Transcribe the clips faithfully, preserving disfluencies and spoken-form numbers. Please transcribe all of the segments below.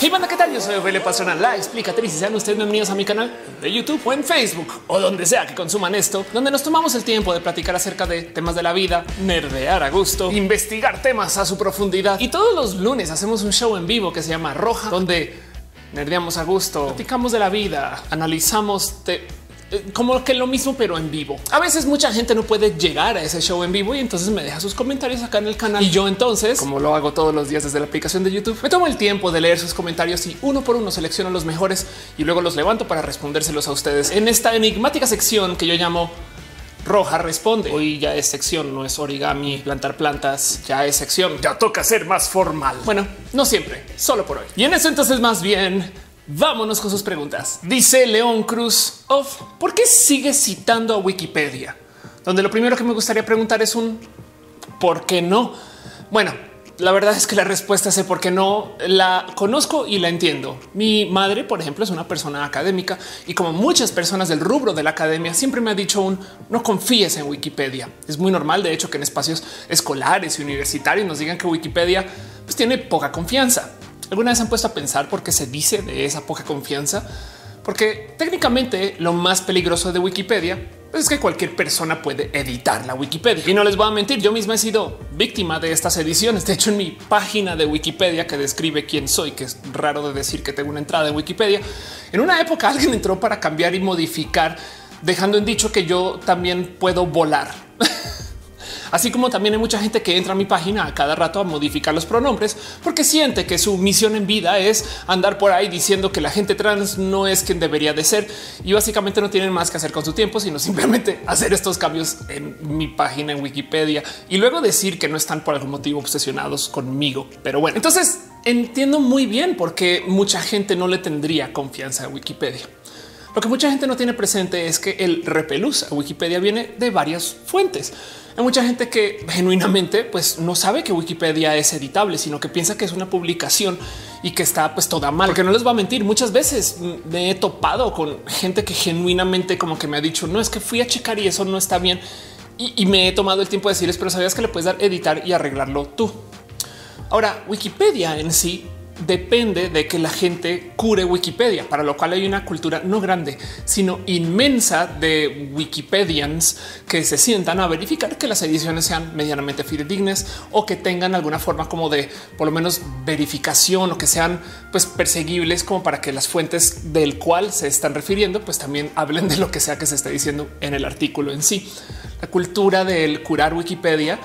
Hey banda, ¿qué tal? Yo soy Ophelia Pastrana, la explicatriz, y sean ustedes bienvenidos a mi canal de YouTube o en Facebook o donde sea que consuman esto, donde nos tomamos el tiempo de platicar acerca de temas de la vida, nerdear a gusto, investigar temas a su profundidad. Y todos los lunes hacemos un show en vivo que se llama Roja, donde nerdeamos a gusto, platicamos de la vida, analizamos de como que lo mismo, pero en vivo. A veces mucha gente no puede llegar a ese show en vivo y entonces me deja sus comentarios acá en el canal. Y yo entonces, como lo hago todos los días desde la aplicación de YouTube, me tomo el tiempo de leer sus comentarios y uno por uno selecciono los mejores y luego los levanto para respondérselos a ustedes en esta enigmática sección que yo llamo Roja Responde. Hoy ya es sección, no es origami, plantar plantas, ya es sección. Ya toca ser más formal. Bueno, no siempre, solo por hoy. Y en eso entonces más bien... vámonos con sus preguntas. Dice León Cruz of, ¿por qué sigue citando a Wikipedia? Donde lo primero que me gustaría preguntar es un ¿por qué no? Bueno, la verdad es que la respuesta es por qué no la conozco y la entiendo. Mi madre, por ejemplo, es una persona académica y como muchas personas del rubro de la academia siempre me ha dicho un no confíes en Wikipedia. Es muy normal, de hecho, que en espacios escolares y universitarios nos digan que Wikipedia pues, tiene poca confianza. ¿Alguna vez han puesto a pensar por qué se dice de esa poca confianza? Porque técnicamente lo más peligroso de Wikipedia es que cualquier persona puede editar la Wikipedia. Y no les voy a mentir, yo misma he sido víctima de estas ediciones. De hecho, en mi página de Wikipedia que describe quién soy, que es raro de decir que tengo una entrada de Wikipedia, en una época alguien entró para cambiar y modificar, dejando en dicho que yo también puedo volar. Así como también hay mucha gente que entra a mi página a cada rato a modificar los pronombres porque siente que su misión en vida es andar por ahí diciendo que la gente trans no es quien debería de ser y básicamente no tienen más que hacer con su tiempo, sino simplemente hacer estos cambios en mi página en Wikipedia y luego decir que no están por algún motivo obsesionados conmigo. Pero bueno, entonces entiendo muy bien por qué mucha gente no le tendría confianza a Wikipedia. Lo que mucha gente no tiene presente es que el repelús a Wikipedia viene de varias fuentes. Hay mucha gente que genuinamente pues, no sabe que Wikipedia es editable, sino que piensa que es una publicación y que está pues, toda mal. Porque no les voy a mentir, muchas veces me he topado con gente que genuinamente como que me ha dicho no, es que fui a checar y eso no está bien. Y, y me he tomado el tiempo de decirles, pero sabías que le puedes dar editar y arreglarlo tú. Ahora, Wikipedia en sí depende de que la gente cure Wikipedia, para lo cual hay una cultura no grande, sino inmensa de Wikipedians que se sientan a verificar que las ediciones sean medianamente fidedignas o que tengan alguna forma como de por lo menos verificación o que sean pues perseguibles como para que las fuentes del cual se están refiriendo pues también hablen de lo que sea que se esté diciendo en el artículo en sí. La cultura del curar Wikipedia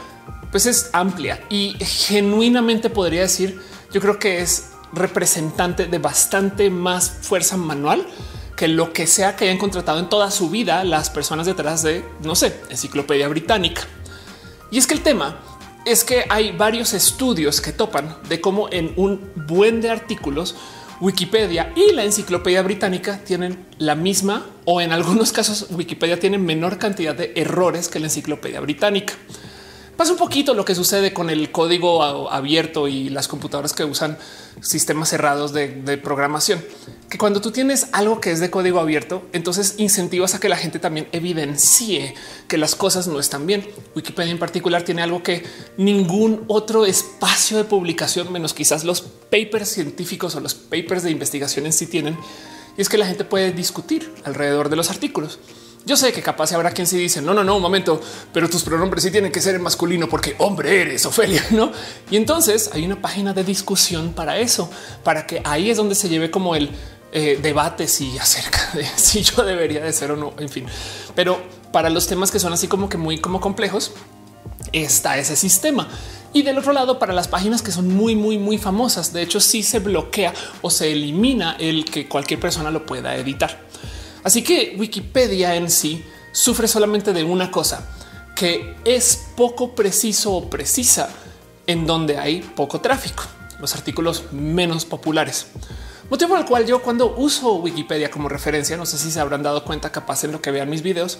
pues es amplia y genuinamente podría decir yo creo que es representante de bastante más fuerza manual que lo que sea que hayan contratado en toda su vida las personas detrás de, no sé, Enciclopedia Británica. Y es que el tema es que hay varios estudios que topan de cómo en un buen de artículos Wikipedia y la Enciclopedia Británica tienen la misma o en algunos casos Wikipedia tiene menor cantidad de errores que la Enciclopedia Británica. Pasa un poquito lo que sucede con el código abierto y las computadoras que usan sistemas cerrados de, de programación, que cuando tú tienes algo que es de código abierto, entonces incentivas a que la gente también evidencie que las cosas no están bien. Wikipedia en particular tiene algo que ningún otro espacio de publicación, menos quizás los papers científicos o los papers de investigación en sí tienen, y es que la gente puede discutir alrededor de los artículos. Yo sé que capaz habrá quien se dice no, no, no, un momento, pero tus pronombres sí tienen que ser en masculino porque hombre eres, Ophelia, ¿no? Y entonces hay una página de discusión para eso, para que ahí es donde se lleve como el eh, debate si acerca de si yo debería de ser o no, en fin. Pero para los temas que son así como que muy como complejos está ese sistema. Y del otro lado, para las páginas que son muy, muy, muy famosas, de hecho sí se bloquea o se elimina el que cualquier persona lo pueda editar. Así que Wikipedia en sí sufre solamente de una cosa, que es poco preciso o precisa en donde hay poco tráfico, los artículos menos populares. Motivo por el cual yo cuando uso Wikipedia como referencia, no sé si se habrán dado cuenta capaz en lo que vean mis videos,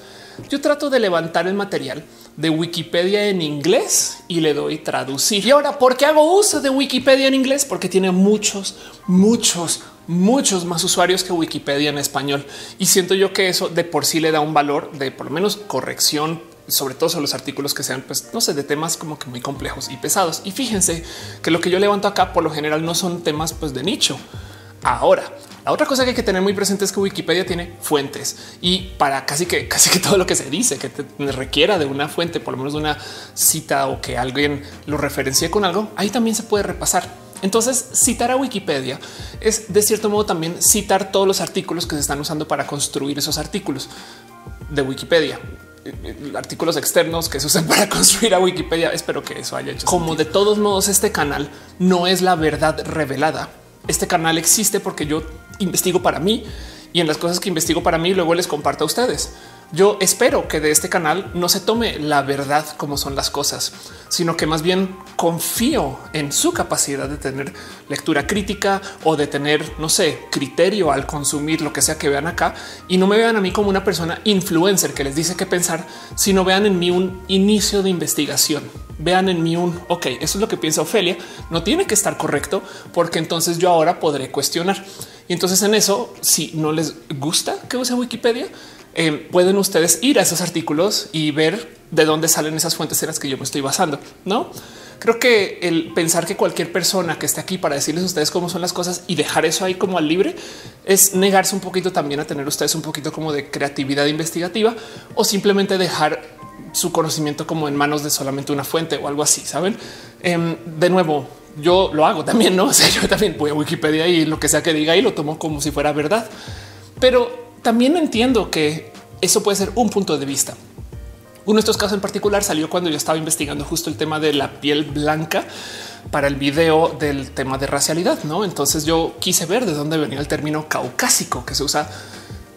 yo trato de levantar el material de Wikipedia en inglés y le doy traducir. Y ahora, ¿por qué hago uso de Wikipedia en inglés? Porque tiene muchos, muchos, muchos más usuarios que Wikipedia en español. Y siento yo que eso de por sí le da un valor de por lo menos corrección sobre todo sobre los artículos que sean, pues no sé, de temas como que muy complejos y pesados. Y fíjense que lo que yo levanto acá por lo general no son temas pues de nicho. Ahora, la otra cosa que hay que tener muy presente es que Wikipedia tiene fuentes, y para casi que casi que todo lo que se dice que te requiera de una fuente, por lo menos de una cita o que alguien lo referencie con algo, ahí también se puede repasar. Entonces, citar a Wikipedia es de cierto modo también citar todos los artículos que se están usando para construir esos artículos de Wikipedia. Artículos externos que se usan para construir a Wikipedia. Espero que eso haya hecho como sentido. De todos modos, este canal no es la verdad revelada. Este canal existe porque yo investigo para mí, y en las cosas que investigo para mí luego les comparto a ustedes. Yo espero que de este canal no se tome la verdad como son las cosas, sino que más bien confío en su capacidad de tener lectura crítica o de tener, no sé, criterio al consumir lo que sea que vean acá, y no me vean a mí como una persona influencer que les dice qué pensar, sino vean en mí un inicio de investigación. Vean en mí un OK, eso es lo que piensa Ophelia. No tiene que estar correcto, porque entonces yo ahora podré cuestionar. Y entonces en eso, si no les gusta que use Wikipedia, Eh, pueden ustedes ir a esos artículos y ver de dónde salen esas fuentes en las que yo me estoy basando. No creo que el pensar que cualquier persona que esté aquí para decirles a ustedes cómo son las cosas y dejar eso ahí como al libre es negarse un poquito también a tener ustedes un poquito como de creatividad investigativa, o simplemente dejar su conocimiento como en manos de solamente una fuente o algo así. Saben, eh, de nuevo, yo lo hago también, no, o sea, yo también voy a Wikipedia y lo que sea que diga y lo tomo como si fuera verdad, pero también entiendo que eso puede ser un punto de vista. Uno de estos casos en particular salió cuando yo estaba investigando justo el tema de la piel blanca para el video del tema de racialidad, ¿no? Entonces yo quise ver de dónde venía el término caucásico que se usa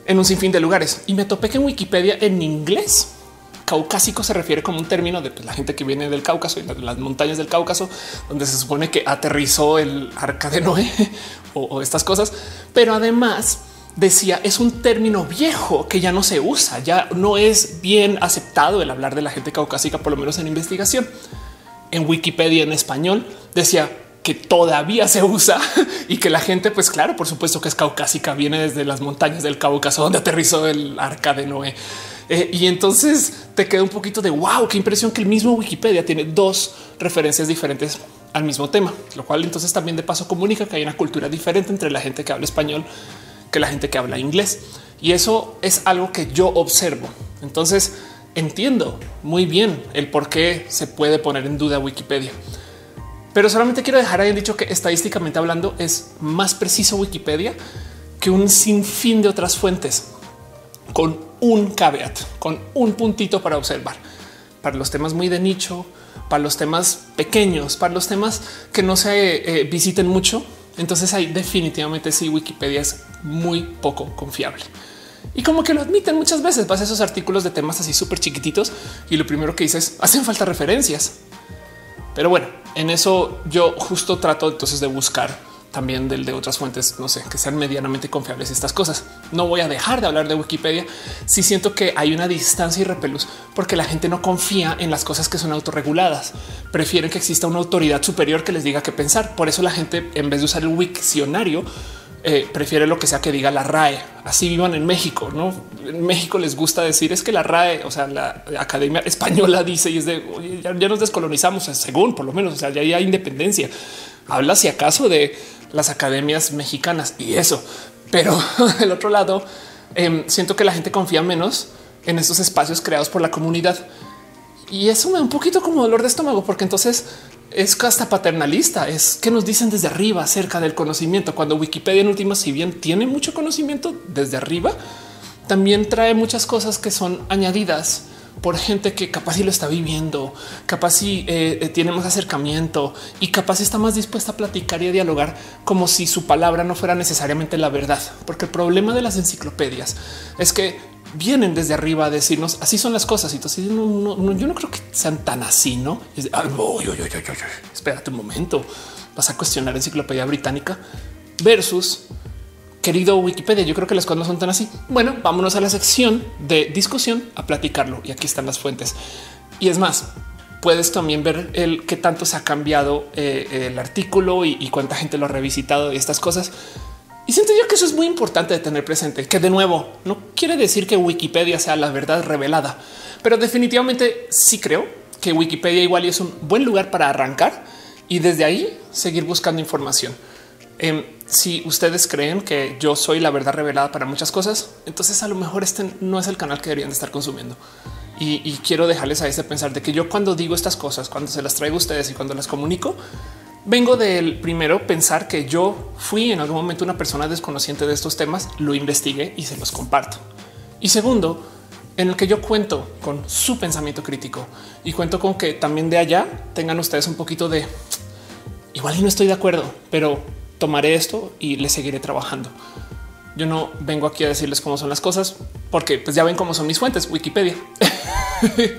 en un sinfín de lugares, y me topé que en Wikipedia en inglés caucásico se refiere como un término de la gente que viene del Cáucaso y de las montañas del Cáucaso, donde se supone que aterrizó el arca de Noé o, o estas cosas, pero además decía es un término viejo que ya no se usa, ya no es bien aceptado el hablar de la gente caucásica, por lo menos en investigación. En Wikipedia en español decía que todavía se usa y que la gente, pues claro, por supuesto que es caucásica, viene desde las montañas del Cáucaso donde aterrizó el arca de Noé. Eh, y entonces te queda un poquito de wow, qué impresión que el mismo Wikipedia tiene dos referencias diferentes al mismo tema, lo cual entonces también de paso comunica que hay una cultura diferente entre la gente que habla español que la gente que habla inglés, y eso es algo que yo observo. Entonces entiendo muy bien el por qué se puede poner en duda Wikipedia, pero solamente quiero dejar ahí dicho que estadísticamente hablando es más preciso Wikipedia que un sinfín de otras fuentes, con un caveat, con un puntito para observar, para los temas muy de nicho, para los temas pequeños, para los temas que no se eh, visiten mucho. Entonces ahí definitivamente sí, Wikipedia es muy poco confiable, y como que lo admiten muchas veces. Vas a esos artículos de temas así súper chiquititos y lo primero que dices hacen falta referencias. Pero bueno, en eso yo justo trato entonces de buscar también del de otras fuentes, no sé, que sean medianamente confiables estas cosas. No voy a dejar de hablar de Wikipedia si siento que hay una distancia y repelús, porque la gente no confía en las cosas que son autorreguladas. Prefieren que exista una autoridad superior que les diga qué pensar. Por eso la gente, en vez de usar el Wikcionario, eh, prefiere lo que sea que diga la R A E. Así vivan en México, ¿no? En México les gusta decir es que la R A E, o sea, la Academia Española dice, y es de oye, ya, ya nos descolonizamos, según por lo menos, o sea, ya hay independencia. Habla si acaso de las academias mexicanas y eso, pero del otro lado eh, siento que la gente confía menos en estos espacios creados por la comunidad, y eso me da un poquito como dolor de estómago, porque entonces es hasta paternalista. Es que nos dicen desde arriba acerca del conocimiento, cuando Wikipedia en última, si bien tiene mucho conocimiento desde arriba, también trae muchas cosas que son añadidas por gente que capaz si lo está viviendo, capaz si eh, tiene más acercamiento y capaz está más dispuesta a platicar y a dialogar, como si su palabra no fuera necesariamente la verdad. Porque el problema de las enciclopedias es que vienen desde arriba a decirnos así son las cosas, y entonces no, no, no, yo no creo que sean tan así, ¿no? Es de, ay, no, yo, yo, yo, yo, yo. Espérate un momento, vas a cuestionar Enciclopedia Británica versus querido Wikipedia, yo creo que las cosas no son tan así. Bueno, vámonos a la sección de discusión a platicarlo, y aquí están las fuentes. Y es más, puedes también ver el qué tanto se ha cambiado eh, el artículo y, y cuánta gente lo ha revisitado y estas cosas. Y siento yo que eso es muy importante de tener presente, que de nuevo no quiere decir que Wikipedia sea la verdad revelada, pero definitivamente sí creo que Wikipedia igual es un buen lugar para arrancar y desde ahí seguir buscando información. Eh, si ustedes creen que yo soy la verdad revelada para muchas cosas, entonces a lo mejor este no es el canal que deberían de estar consumiendo. Y, y quiero dejarles a ese pensar de que yo cuando digo estas cosas, cuando se las traigo a ustedes y cuando las comunico, vengo del primero pensar que yo fui en algún momento una persona desconociente de estos temas, lo investigué y se los comparto. Y segundo, en el que yo cuento con su pensamiento crítico y cuento con que también de allá tengan ustedes un poquito de igual y no estoy de acuerdo, pero tomaré esto y le seguiré trabajando. Yo no vengo aquí a decirles cómo son las cosas porque pues ya ven cómo son mis fuentes. Wikipedia.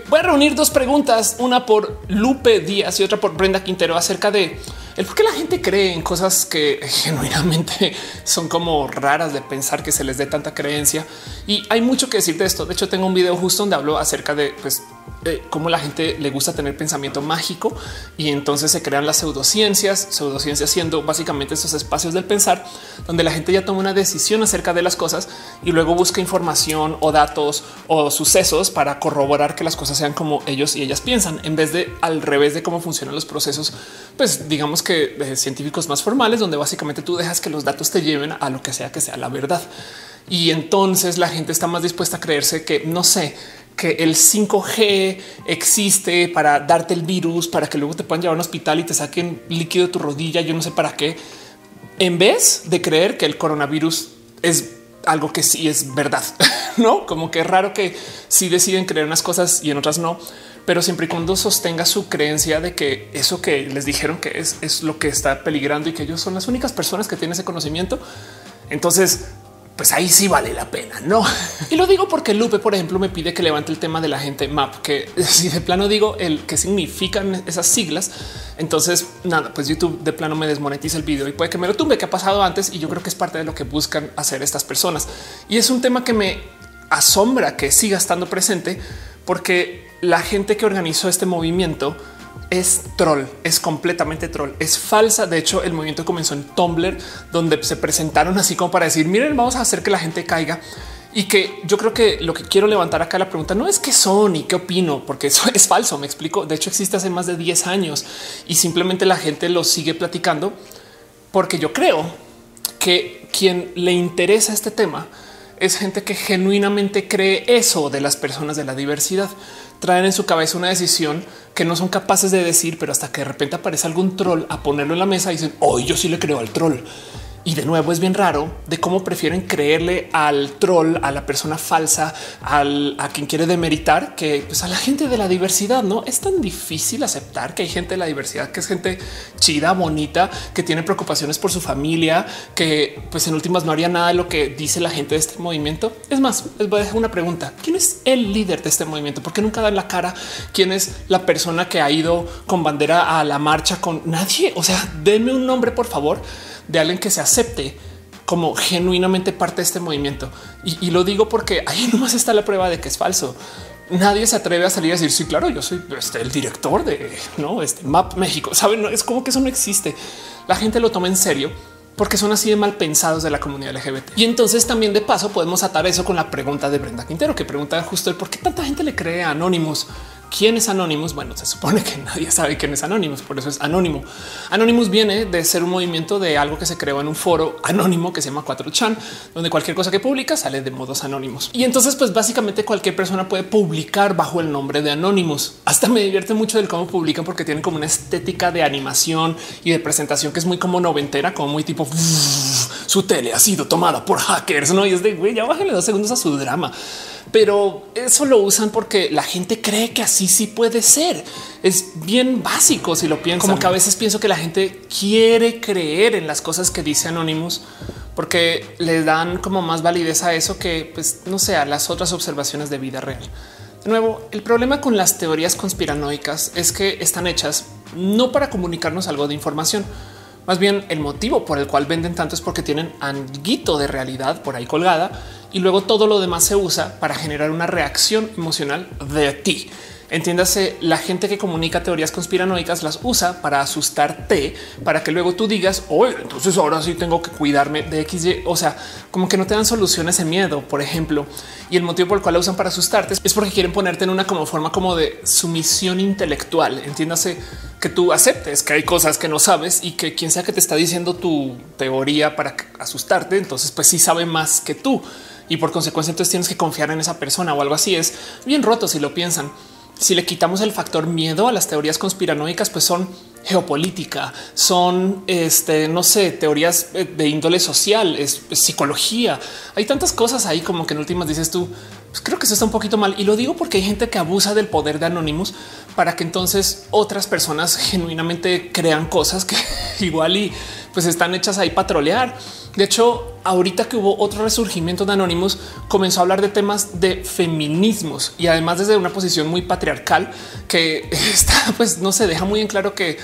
Voy a reunir dos preguntas, una por Lupe Díaz y otra por Brenda Quintero, acerca de el por qué la gente cree en cosas que genuinamente son como raras de pensar que se les dé tanta creencia. Y hay mucho que decir de esto. De hecho, tengo un video justo donde hablo acerca de pues, eh, cómo la gente le gusta tener pensamiento mágico y entonces se crean las pseudociencias, pseudociencias siendo básicamente esos espacios del pensar donde la gente ya toma una decisión acerca de las cosas y luego busca información o datos o sucesos para corroborar que las cosas sean como ellos y ellas piensan, en vez de al revés de cómo funcionan los procesos, pues digamos que de científicos más formales, donde básicamente tú dejas que los datos te lleven a lo que sea que sea la verdad. Y entonces la gente está más dispuesta a creerse que no sé, que el cinco G existe para darte el virus, para que luego te puedan llevar a un hospital y te saquen líquido de tu rodilla. Yo no sé para qué, en vez de creer que el coronavirus es algo que sí es verdad, no, como que es raro que sí deciden creer unas cosas y en otras no, pero siempre y cuando sostenga su creencia de que eso que les dijeron que es, es lo que está peligrando y que ellos son las únicas personas que tienen ese conocimiento. Entonces, pues ahí sí vale la pena, no? Y lo digo porque Lupe, por ejemplo, me pide que levante el tema de la gente map, que si de plano digo el que significan esas siglas, entonces nada, pues YouTube de plano me desmonetiza el video y puede que me lo tumbe, que ha pasado antes. Y yo creo que es parte de lo que buscan hacer estas personas. Y es un tema que me asombra que siga estando presente, porque la gente que organizó este movimiento es troll, es completamente troll, es falsa. De hecho, el movimiento comenzó en Tumblr, donde se presentaron así como para decir, miren, vamos a hacer que la gente caiga. Y que yo creo que lo que quiero levantar acá la pregunta no es qué son y qué opino, porque eso es falso. Me explico. De hecho, existe hace más de diez años y simplemente la gente lo sigue platicando porque yo creo que quien le interesa este tema es gente que genuinamente cree eso de las personas de la diversidad. Traen en su cabeza una decisión que no son capaces de decir, pero hasta que de repente aparece algún troll a ponerlo en la mesa y dicen hoy oh, yo sí le creo al troll. Y de nuevo es bien raro de cómo prefieren creerle al troll, a la persona falsa, al, a quien quiere demeritar, que pues a la gente de la diversidad. No es tan difícil aceptar que hay gente de la diversidad, que es gente chida, bonita, que tiene preocupaciones por su familia, que pues en últimas no haría nada de lo que dice la gente de este movimiento. Es más, les voy a dejar una pregunta. ¿Quién es el líder de este movimiento? ¿Por qué nunca dan la cara? ¿Quién es la persona que ha ido con bandera a la marcha con nadie? O sea, denme un nombre, por favor, de alguien que se acepte como genuinamente parte de este movimiento. Y, y lo digo porque ahí nomás está la prueba de que es falso. Nadie se atreve a salir a decir sí, claro, yo soy este, el director de no este Map México. Saben, no, es como que eso no existe. La gente lo toma en serio porque son así de mal pensados de la comunidad L G B T. Y entonces también de paso podemos atar eso con la pregunta de Brenda Quintero, que pregunta justo el por qué tanta gente le cree a Anonymous. ¿Quién es Anonymous? Bueno, se supone que nadie sabe quién es Anonymous, por eso es anónimo. Anonymous viene de ser un movimiento de algo que se creó en un foro anónimo que se llama cuatro chan, donde cualquier cosa que publica sale de modos anónimos. Y entonces, pues básicamente cualquier persona puede publicar bajo el nombre de Anonymous. Hasta me divierte mucho del cómo publican, porque tienen como una estética de animación y de presentación que es muy como noventera, como muy tipo su tele ha sido tomada por hackers, no? Y es de güey, ya bájenle dos segundos a su drama. Pero eso lo usan porque la gente cree que así sí puede ser. Es bien básico si lo piensan. Como que a veces pienso que la gente quiere creer en las cosas que dice Anonymous porque les dan como más validez a eso que, pues, no sé, a las otras observaciones de vida real. De nuevo, el problema con las teorías conspiranoicas es que están hechas no para comunicarnos algo de información. Más bien el motivo por el cual venden tanto es porque tienen alguito de realidad por ahí colgada y luego todo lo demás se usa para generar una reacción emocional de ti. Entiéndase, la gente que comunica teorías conspiranoicas las usa para asustarte, para que luego tú digas, oye, entonces ahora sí tengo que cuidarme de equis ye. O sea, como que no te dan soluciones de miedo, por ejemplo. Y el motivo por el cual la usan para asustarte es porque quieren ponerte en una como forma como de sumisión intelectual. Entiéndase, que tú aceptes que hay cosas que no sabes y que quien sea que te está diciendo tu teoría para asustarte, entonces pues sí sabe más que tú. Y por consecuencia, entonces tienes que confiar en esa persona o algo así. Es bien roto si lo piensan. Si le quitamos el factor miedo a las teorías conspiranoicas, pues son geopolítica, son este, no sé, teorías de índole social, es, es psicología. Hay tantas cosas ahí como que en últimas dices tú, pues creo que eso está un poquito mal. Y lo digo porque hay gente que abusa del poder de Anonymous para que entonces otras personas genuinamente crean cosas que igual y pues están hechas ahí para trolear. De hecho, ahorita que hubo otro resurgimiento de Anonymous, comenzó a hablar de temas de feminismos y además desde una posición muy patriarcal que está, pues no se deja muy en claro que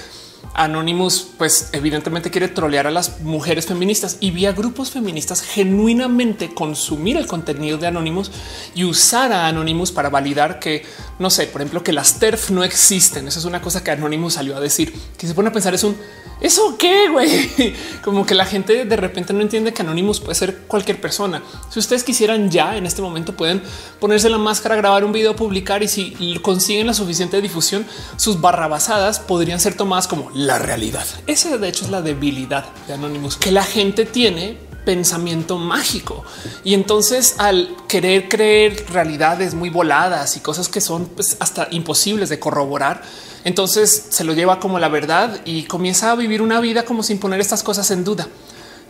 Anonymous pues evidentemente quiere trolear a las mujeres feministas, y vi a grupos feministas genuinamente consumir el contenido de Anonymous y usar a Anonymous para validar que, no sé, por ejemplo, que las TERF no existen. Esa es una cosa que Anonymous salió a decir, que se pone a pensar es un ¿eso qué, güey? Como que la gente de repente no entiende que Anonymous puede ser cualquier persona. Si ustedes quisieran, ya en este momento pueden ponerse la máscara, grabar un video, publicar, y si consiguen la suficiente difusión, sus barrabasadas podrían ser tomadas como la realidad. Esa de hecho es la debilidad de Anonymous, que la gente tiene pensamiento mágico y entonces al querer creer realidades muy voladas y cosas que son pues, hasta imposibles de corroborar, entonces se lo lleva como la verdad y comienza a vivir una vida como sin poner estas cosas en duda.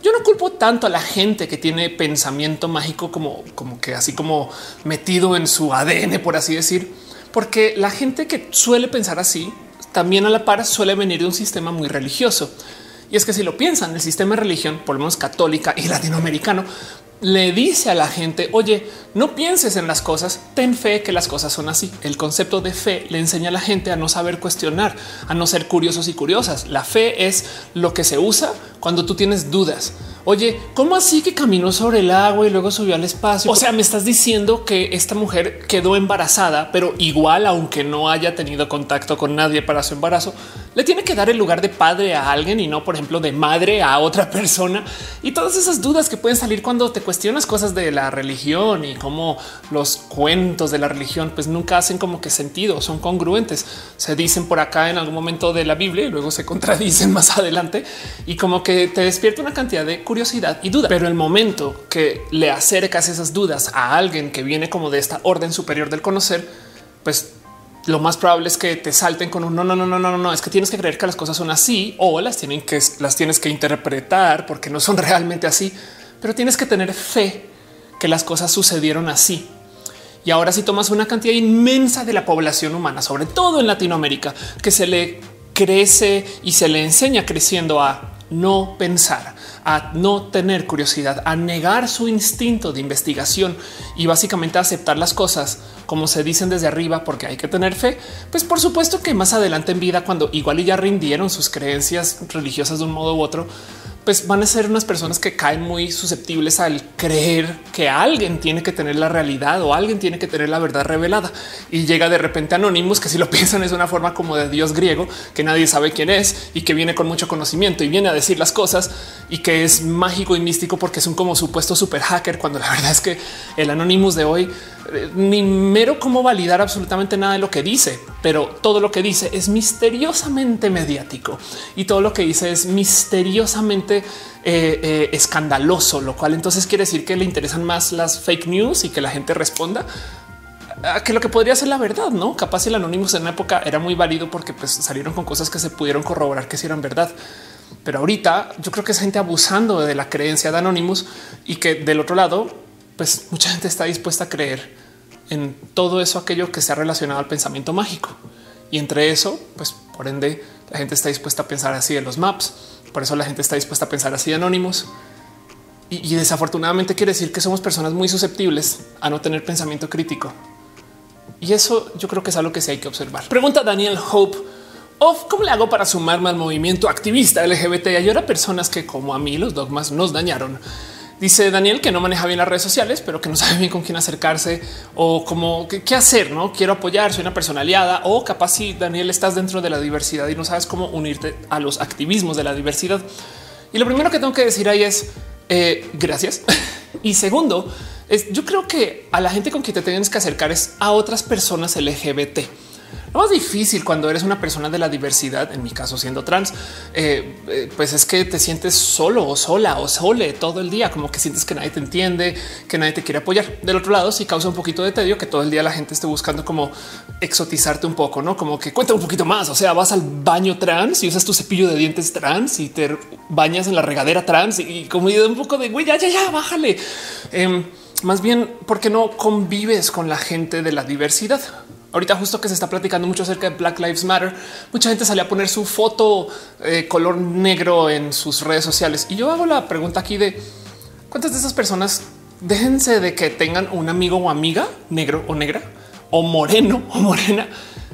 Yo no culpo tanto a la gente que tiene pensamiento mágico como, como que así como metido en su A D N, por así decir, porque la gente que suele pensar así también a la par suele venir de un sistema muy religioso. Y es que si lo piensan, el sistema de religión, por lo menos católica y latinoamericano, le dice a la gente, oye, no pienses en las cosas, ten fe que las cosas son así. El concepto de fe le enseña a la gente a no saber cuestionar, a no ser curiosos y curiosas. La fe es lo que se usa cuando tú tienes dudas. Oye, ¿cómo así que caminó sobre el agua y luego subió al espacio? O sea, me estás diciendo que esta mujer quedó embarazada, pero igual, aunque no haya tenido contacto con nadie para su embarazo, le tiene que dar el lugar de padre a alguien y no, por ejemplo, de madre a otra persona. Y todas esas dudas que pueden salir cuando te cuestionas cosas de la religión y cómo los cuentos de la religión pues nunca hacen como que sentido, son congruentes. Se dicen por acá en algún momento de la Biblia y luego se contradicen más adelante y como que te despierta una cantidad de curiosidad y duda. Pero el momento que le acercas esas dudas a alguien que viene como de esta orden superior del conocer, pues lo más probable es que te salten con un no, no, no, no, no, no. Es que tienes que creer que las cosas son así o las tienen que las tienes que interpretar porque no son realmente así, pero tienes que tener fe que las cosas sucedieron así. Y ahora si tomas una cantidad inmensa de la población humana, sobre todo en Latinoamérica, que se le crece y se le enseña creciendo a no pensar, a no tener curiosidad, a negar su instinto de investigación y básicamente aceptar las cosas como se dicen desde arriba porque hay que tener fe, pues por supuesto que más adelante en vida, cuando igual y ya rindieron sus creencias religiosas de un modo u otro, pues van a ser unas personas que caen muy susceptibles al creer que alguien tiene que tener la realidad o alguien tiene que tener la verdad revelada. Y llega de repente Anonymous, que si lo piensan es una forma como de dios griego, que nadie sabe quién es y que viene con mucho conocimiento y viene a decir las cosas y que es mágico y místico porque es un como supuesto super hacker, cuando la verdad es que el Anonymous de hoy eh, ni mero cómo validar absolutamente nada de lo que dice, pero todo lo que dice es misteriosamente mediático y todo lo que dice es misteriosamente Eh, eh, escandaloso, lo cual entonces quiere decir que le interesan más las fake news y que la gente responda a que lo que podría ser la verdad, ¿no? Capaz el Anonymous en una época era muy válido porque pues, salieron con cosas que se pudieron corroborar que sí eran verdad. Pero ahorita yo creo que es gente abusando de la creencia de Anonymous y que del otro lado, pues mucha gente está dispuesta a creer en todo eso, aquello que sea relacionado al pensamiento mágico. Y entre eso, pues por ende, la gente está dispuesta a pensar así de los maps. Por eso la gente está dispuesta a pensar así de Anonymous y, y desafortunadamente quiere decir que somos personas muy susceptibles a no tener pensamiento crítico. Y eso yo creo que es algo que sí hay que observar. Pregunta Daniel Hope. Of, ¿cómo le hago para sumarme al movimiento activista L G B T y ayudar a personas que como a mí los dogmas nos dañaron? Dice Daniel que no maneja bien las redes sociales, pero que no sabe bien con quién acercarse o cómo qué hacer. No quiero apoyar, soy una persona aliada, o capaz si sí, Daniel, estás dentro de la diversidad y no sabes cómo unirte a los activismos de la diversidad. Y lo primero que tengo que decir ahí es eh, gracias. Y segundo, es yo creo que a la gente con quien te tienes que acercar es a otras personas L G B T. Lo más difícil cuando eres una persona de la diversidad, en mi caso siendo trans, eh, eh, pues es que te sientes solo o sola o sole todo el día, como que sientes que nadie te entiende, que nadie te quiere apoyar. Del otro lado, sí causa un poquito de tedio que todo el día la gente esté buscando como exotizarte un poco, no como que cuenta un poquito más. O sea, vas al baño trans y usas tu cepillo de dientes trans y te bañas en la regadera trans y, y como un poco de güey, ya, ya, ya, bájale. Eh, más bien, porque no convives con la gente de la diversidad. Ahorita justo que se está platicando mucho acerca de Black Lives Matter, mucha gente sale a poner su foto eh, color negro en sus redes sociales. Y yo hago la pregunta aquí de cuántas de esas personas, déjense de que tengan un amigo o amiga negro o negra o moreno o morena,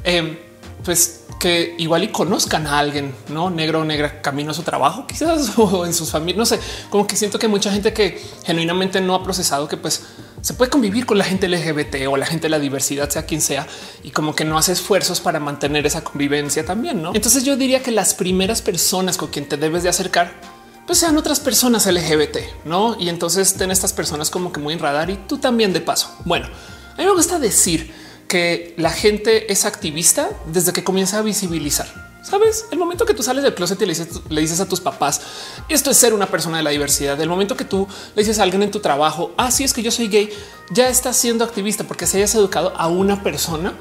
eh, pues que igual y conozcan a alguien no negro o negra camino a su trabajo, quizás, o en sus familias. No sé, como que siento que mucha gente que genuinamente no ha procesado que pues se puede convivir con la gente L G B T o la gente de la diversidad, sea quien sea, y como que no hace esfuerzos para mantener esa convivencia también, ¿no? Entonces yo diría que las primeras personas con quien te debes de acercar pues sean otras personas L G B T, ¿no? Y entonces ten estas personas como que muy en radar y tú también de paso. Bueno, a mí me gusta decir que la gente es activista desde que comienza a visibilizar. Sabes, el momento que tú sales del closet y le dices, le dices a tus papás, esto es ser una persona de la diversidad. El momento que tú le dices a alguien en tu trabajo, así ah, es que yo soy gay, ya estás siendo activista, porque si hayas educado a una persona,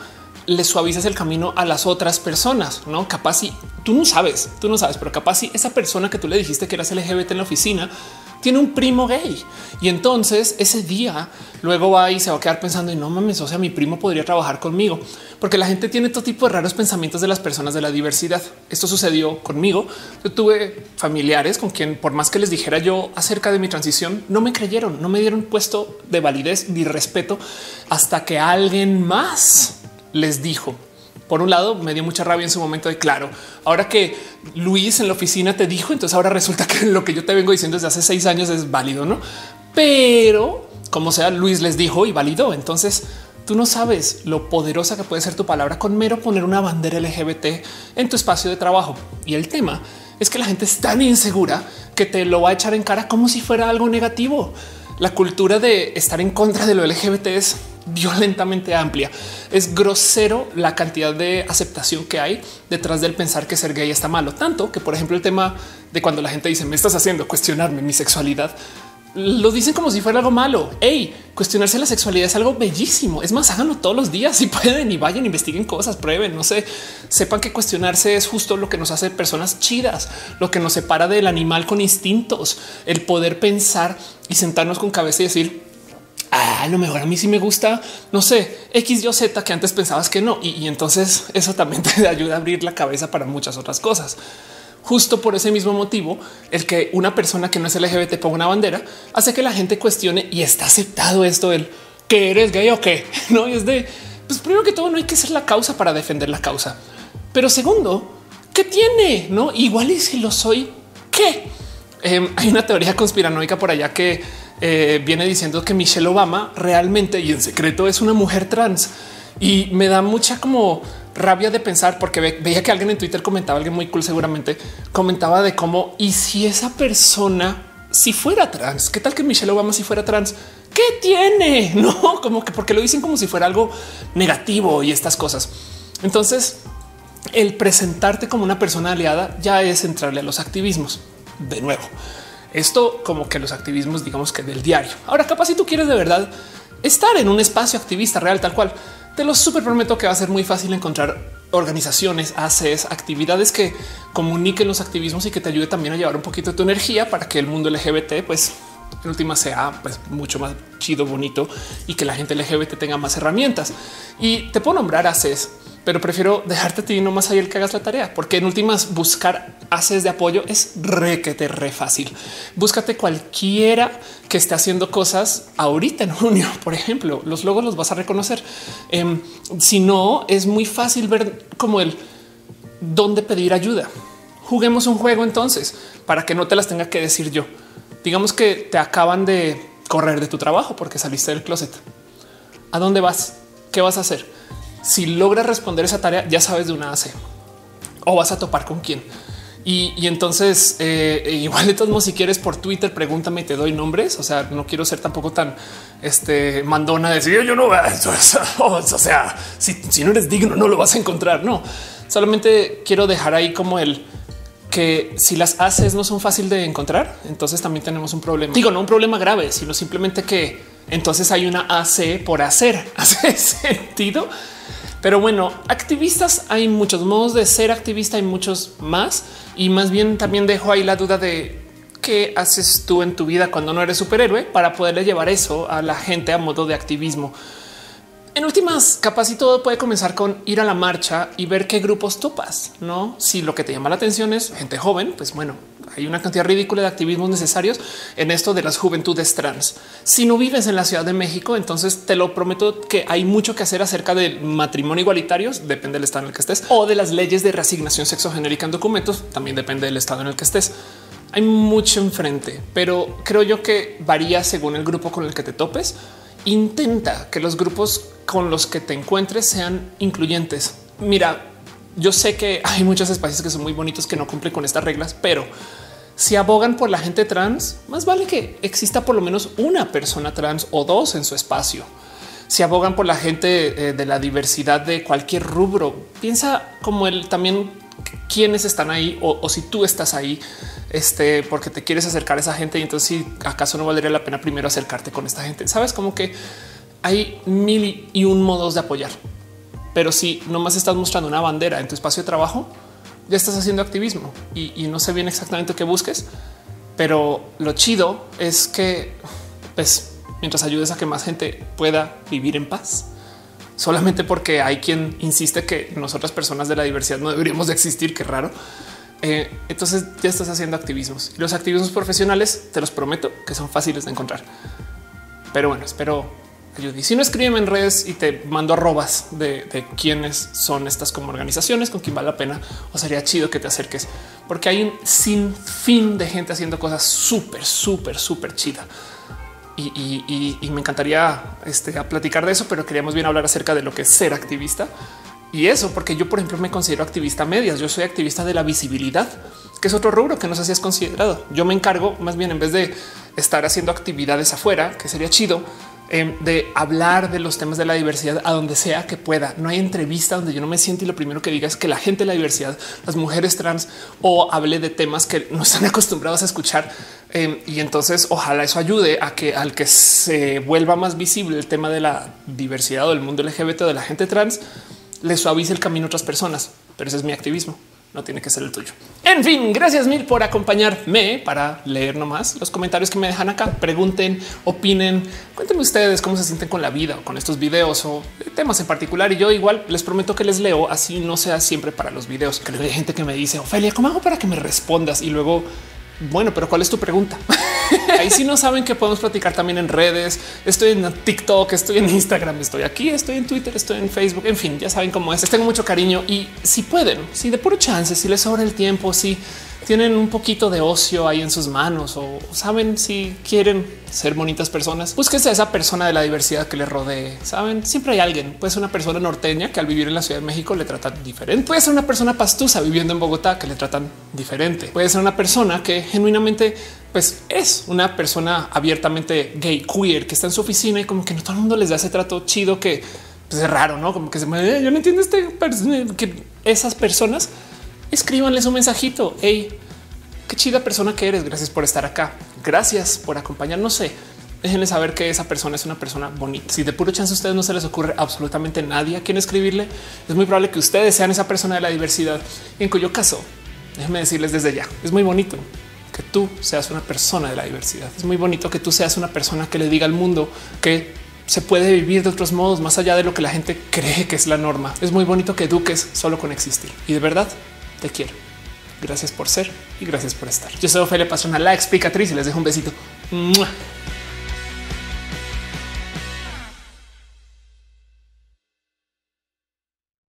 le suavizas el camino a las otras personas, no? Capaz si tú no sabes, tú no sabes, pero capaz si esa persona que tú le dijiste que eras L G B T en la oficina tiene un primo gay y entonces ese día luego va y se va a quedar pensando y no mames, o sea, mi primo podría trabajar conmigo, porque la gente tiene todo tipo de raros pensamientos de las personas de la diversidad. Esto sucedió conmigo. Yo tuve familiares con quien, por más que les dijera yo acerca de mi transición, no me creyeron, no me dieron puesto de validez ni respeto hasta que alguien más les dijo. Por un lado, me dio mucha rabia en su momento de claro, ahora que Luis en la oficina te dijo, entonces ahora resulta que lo que yo te vengo diciendo desde hace seis años es válido, ¿no? Pero como sea, Luis les dijo y validó. Entonces tú no sabes lo poderosa que puede ser tu palabra con mero poner una bandera L G B T en tu espacio de trabajo. Y el tema es que la gente es tan insegura que te lo va a echar en cara como si fuera algo negativo. La cultura de estar en contra de lo L G B T es violentamente amplia. Es grosero la cantidad de aceptación que hay detrás del pensar que ser gay está malo, tanto que, por ejemplo, el tema de cuando la gente dice me estás haciendo cuestionarme mi sexualidad, lo dicen como si fuera algo malo. Hey, cuestionarse la sexualidad es algo bellísimo. Es más, háganlo todos los días si pueden y vayan, investiguen cosas, prueben, no sé, sepan que cuestionarse es justo lo que nos hace personas chidas, lo que nos separa del animal con instintos, el poder pensar y sentarnos con cabeza y decir, a lo mejor a mí sí me gusta, no sé, X, Y, Z, que antes pensabas que no. Y, y entonces eso también te ayuda a abrir la cabeza para muchas otras cosas. Justo por ese mismo motivo, el que una persona que no es L G B T ponga una bandera hace que la gente cuestione y está aceptado esto del que eres gay o qué. No es de pues primero que todo, no hay que ser la causa para defender la causa, pero segundo, ¿qué tiene? No, igual y si lo soy, ¿qué? Eh, hay una teoría conspiranoica por allá que Eh, viene diciendo que Michelle Obama realmente y en secreto es una mujer trans, y me da mucha como rabia de pensar, porque ve, veía que alguien en Twitter comentaba, alguien muy cool seguramente comentaba de cómo y si esa persona si fuera trans, qué tal que Michelle Obama si fuera trans, ¿qué tiene? No, como que porque lo dicen como si fuera algo negativo y estas cosas. Entonces el presentarte como una persona aliada ya es entrarle a los activismos de nuevo. Esto como que los activismos, digamos que del diario. Ahora, capaz si tú quieres de verdad estar en un espacio activista real, tal cual, te lo súper prometo que va a ser muy fácil encontrar organizaciones, haces actividades que comuniquen los activismos y que te ayude también a llevar un poquito de tu energía para que el mundo L G B T, pues en última, sea pues mucho más chido, bonito, y que la gente L G B T tenga más herramientas. Y te puedo nombrar haces, pero prefiero dejarte a ti nomás ahí el que hagas la tarea, porque en últimas buscar haces de apoyo es re que te re fácil. Búscate cualquiera que esté haciendo cosas ahorita en junio, por ejemplo, los logos los vas a reconocer. Eh, si no, es muy fácil ver como el dónde pedir ayuda. Juguemos un juego entonces para que no te las tenga que decir yo. Digamos que te acaban de correr de tu trabajo porque saliste del closet. ¿A dónde vas? ¿Qué vas a hacer? Si logras responder esa tarea, ya sabes de una hace o vas a topar con quién. Y, y entonces eh, igual de todos modos, si quieres por Twitter, pregúntame y te doy nombres. O sea, no quiero ser tampoco tan este mandona de decir yo no voy a eso. O sea, si, si no eres digno, no lo vas a encontrar. No, solamente quiero dejar ahí como el que si las haces no son fácil de encontrar, entonces también tenemos un problema. Digo, no un problema grave, sino simplemente que entonces hay una hace por hacer. Hace sentido. Pero bueno, activistas hay muchos modos de ser activista, hay muchos más. Y más bien también dejo ahí la duda de qué haces tú en tu vida cuando no eres superhéroe para poderle llevar eso a la gente a modo de activismo. En últimas, capaz y todo puede comenzar con ir a la marcha y ver qué grupos topas, ¿no? Si lo que te llama la atención es gente joven, pues bueno, hay una cantidad ridícula de activismos necesarios en esto de las juventudes trans. Si no vives en la Ciudad de México, entonces te lo prometo que hay mucho que hacer acerca del matrimonio igualitario, depende del estado en el que estés, o de las leyes de reasignación sexogenérica en documentos, también depende del estado en el que estés. Hay mucho enfrente, pero creo yo que varía según el grupo con el que te topes. Intenta que los grupos con los que te encuentres sean incluyentes. Mira, yo sé que hay muchos espacios que son muy bonitos que no cumplen con estas reglas, pero si abogan por la gente trans, más vale que exista por lo menos una persona trans o dos en su espacio. Si abogan por la gente de la diversidad de cualquier rubro, piensa como él también quiénes están ahí o, o si tú estás ahí este, porque te quieres acercar a esa gente y entonces si acaso no valdría la pena primero acercarte con esta gente. Sabes, como que hay mil y un modos de apoyar, pero si nomás estás mostrando una bandera en tu espacio de trabajo, ya estás haciendo activismo y, y no sé bien exactamente qué busques, pero lo chido es que pues mientras ayudes a que más gente pueda vivir en paz, solamente porque hay quien insiste que nosotras personas de la diversidad no deberíamos de existir. Qué raro. Eh, entonces ya estás haciendo activismos y los activismos profesionales te los prometo que son fáciles de encontrar, pero bueno, espero ayude. Y si no, escríbeme en redes y te mando arrobas de, de quiénes son estas como organizaciones con quien vale la pena o sería chido que te acerques, porque hay un sinfín de gente haciendo cosas súper, súper, súper chida. Y, y, y, y me encantaría este, a platicar de eso, pero queríamos bien hablar acerca de lo que es ser activista y eso, porque yo, por ejemplo, me considero activista medias. Yo soy activista de la visibilidad, que es otro rubro que no sé si es considerado. Yo me encargo más bien, en vez de estar haciendo actividades afuera, que sería chido, eh, de hablar de los temas de la diversidad a donde sea que pueda. No hay entrevista donde yo no me siente y lo primero que diga es que la gente de la diversidad, las mujeres trans, o hable de temas que no están acostumbrados a escuchar. Eh, y entonces ojalá eso ayude a que al que se vuelva más visible el tema de la diversidad o del mundo L G B T o de la gente trans, le suavice el camino a otras personas. Pero ese es mi activismo, no tiene que ser el tuyo. En fin, gracias mil por acompañarme para leer nomás los comentarios que me dejan acá. Pregunten, opinen, cuéntenme ustedes cómo se sienten con la vida o con estos videos o temas en particular. Y yo igual les prometo que les leo, así no sea siempre para los videos. Creo que hay gente que me dice, Ophelia, ¿cómo hago para que me respondas? Y luego, bueno, pero ¿cuál es tu pregunta? Ahí sí no saben que podemos platicar también en redes. Estoy en TikTok, estoy en Instagram, estoy aquí, estoy en Twitter, estoy en Facebook. En fin, ya saben cómo es. Les tengo mucho cariño y si pueden, si de puro chance, si les sobra el tiempo, si tienen un poquito de ocio ahí en sus manos o saben si quieren ser bonitas personas, búsquense a esa persona de la diversidad que les rodee. Saben, siempre hay alguien, puede ser una persona norteña que al vivir en la Ciudad de México le tratan diferente. Puede ser una persona pastusa viviendo en Bogotá que le tratan diferente. Puede ser una persona que genuinamente pues es una persona abiertamente gay, queer, que está en su oficina y como que no todo el mundo les da ese trato chido que pues, es raro, ¿no? Como que se me eh, yo no entiendo este que esas personas escríbanles un mensajito. Hey, qué chida persona que eres. Gracias por estar acá. Gracias por acompañarnos. Sé, déjenles saber que esa persona es una persona bonita. Si de puro chance a ustedes no se les ocurre absolutamente nadie a quien escribirle, es muy probable que ustedes sean esa persona de la diversidad, en cuyo caso déjenme decirles desde ya, es muy bonito que tú seas una persona de la diversidad. Es muy bonito que tú seas una persona que le diga al mundo que se puede vivir de otros modos más allá de lo que la gente cree que es la norma. Es muy bonito que eduques solo con existir y de verdad te quiero. Gracias por ser y gracias por estar. Yo soy Ophelia Pastrana, la explicatriz, y les dejo un besito.